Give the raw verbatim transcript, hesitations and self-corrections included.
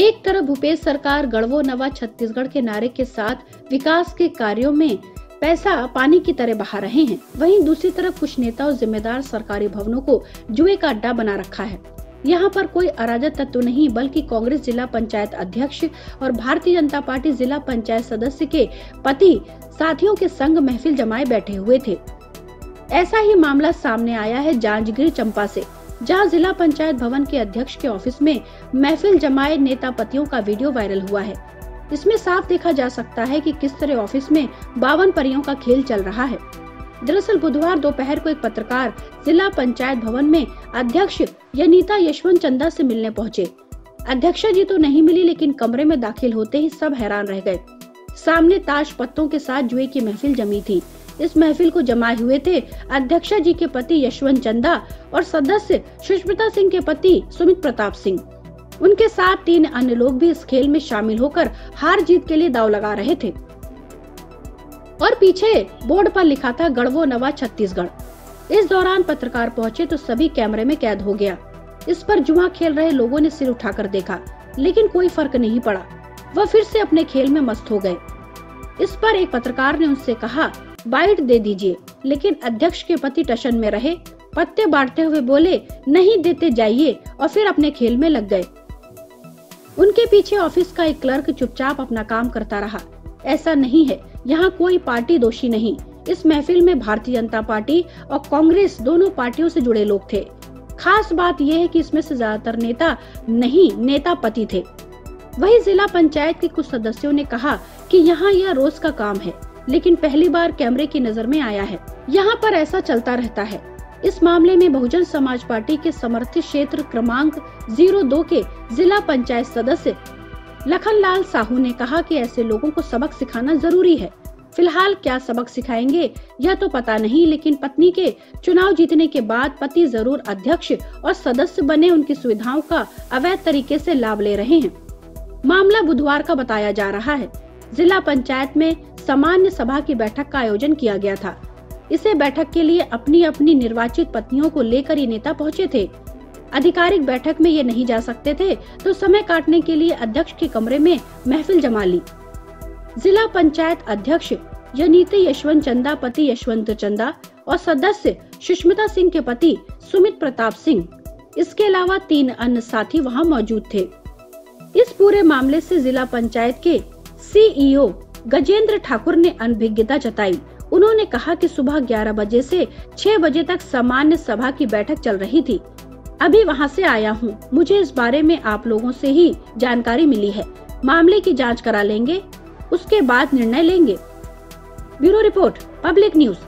एक तरफ भूपेश सरकार गढ़वो नवा छत्तीसगढ़ के नारे के साथ विकास के कार्यों में पैसा पानी की तरह बहा रहे हैं, वहीं दूसरी तरफ कुछ नेता और जिम्मेदार सरकारी भवनों को जुए का अड्डा बना रखा है। यहाँ पर कोई अराजक तत्व नहीं बल्कि कांग्रेस जिला पंचायत अध्यक्ष और भारतीय जनता पार्टी जिला पंचायत सदस्य के पति साथियों के संग महफिल जमाए बैठे हुए थे। ऐसा ही मामला सामने आया है जांजगीर चंपा से, जहां जिला पंचायत भवन के अध्यक्ष के ऑफिस में महफिल जमाए नेता पतियों का वीडियो वायरल हुआ है। इसमें साफ देखा जा सकता है कि किस तरह ऑफिस में बावन परियों का खेल चल रहा है। दरअसल बुधवार दोपहर को एक पत्रकार जिला पंचायत भवन में अध्यक्ष यनीता यशवंत चंद्रा से मिलने पहुंचे। अध्यक्षा जी तो नहीं मिली, लेकिन कमरे में दाखिल होते ही सब हैरान रह गए। सामने ताश पत्तों के साथ जुए की महफिल जमी थी। इस महफिल को जमाए हुए थे अध्यक्षा जी के पति यशवंत चंद्रा और सदस्य सुष्मिता सिंह के पति सुमित प्रताप सिंह। उनके साथ तीन अन्य लोग भी इस खेल में शामिल होकर हार जीत के लिए दाव लगा रहे थे और पीछे बोर्ड पर लिखा था गढ़वो नवा छत्तीसगढ़। इस दौरान पत्रकार पहुंचे तो सभी कैमरे में कैद हो गया। इस पर जुआ खेल रहे लोगों ने सिर उठाकर देखा, लेकिन कोई फर्क नहीं पड़ा। वह फिर से अपने खेल में मस्त हो गए। इस पर एक पत्रकार ने उनसे कहा, बाइट दे दीजिए, लेकिन अध्यक्ष के पति टशन में रहे, पत्ते बांटते हुए बोले, नहीं देते जाइए, और फिर अपने खेल में लग गए। उनके पीछे ऑफिस का एक क्लर्क चुपचाप अपना काम करता रहा। ऐसा नहीं है, यहाँ कोई पार्टी दोषी नहीं। इस महफिल में भारतीय जनता पार्टी और कांग्रेस दोनों पार्टियों से जुड़े लोग थे। खास बात यह है कि इसमें से ज्यादातर नेता नहीं नेता पति थे। वहीं जिला पंचायत के कुछ सदस्यों ने कहा कि यहाँ यह रोज का काम है, लेकिन पहली बार कैमरे की नजर में आया है। यहाँ पर ऐसा चलता रहता है। इस मामले में बहुजन समाज पार्टी के समर्थित क्षेत्र क्रमांक शून्य दो के जिला पंचायत सदस्य लखनलाल साहू ने कहा कि ऐसे लोगों को सबक सिखाना जरूरी है। फिलहाल क्या सबक सिखाएंगे यह तो पता नहीं, लेकिन पत्नी के चुनाव जीतने के बाद पति जरूर अध्यक्ष और सदस्य बने, उनकी सुविधाओं का अवैध तरीके से लाभ ले रहे हैं। मामला बुधवार का बताया जा रहा है। जिला पंचायत में सामान्य सभा की बैठक का आयोजन किया गया था। इसे बैठक के लिए अपनी अपनी निर्वाचित पत्नियों को लेकर ये नेता पहुंचे थे। आधिकारिक बैठक में ये नहीं जा सकते थे, तो समय काटने के लिए अध्यक्ष के कमरे में महफिल जमा ली। जिला पंचायत अध्यक्ष यनीता यशवंत चंद्रा, पति यशवंत चंद्रा और सदस्य सुष्मिता सिंह के पति सुमित प्रताप सिंह, इसके अलावा तीन अन्य साथी वहां मौजूद थे। इस पूरे मामले से जिला पंचायत के सीईओ गजेंद्र ठाकुर ने अनभिज्ञता जताई। उन्होंने कहा कि सुबह ग्यारह बजे से छह बजे तक सामान्य सभा की बैठक चल रही थी। अभी वहां से आया हूं, मुझे इस बारे में आप लोगों से ही जानकारी मिली है। मामले की जांच करा लेंगे, उसके बाद निर्णय लेंगे। Bureau report, public news.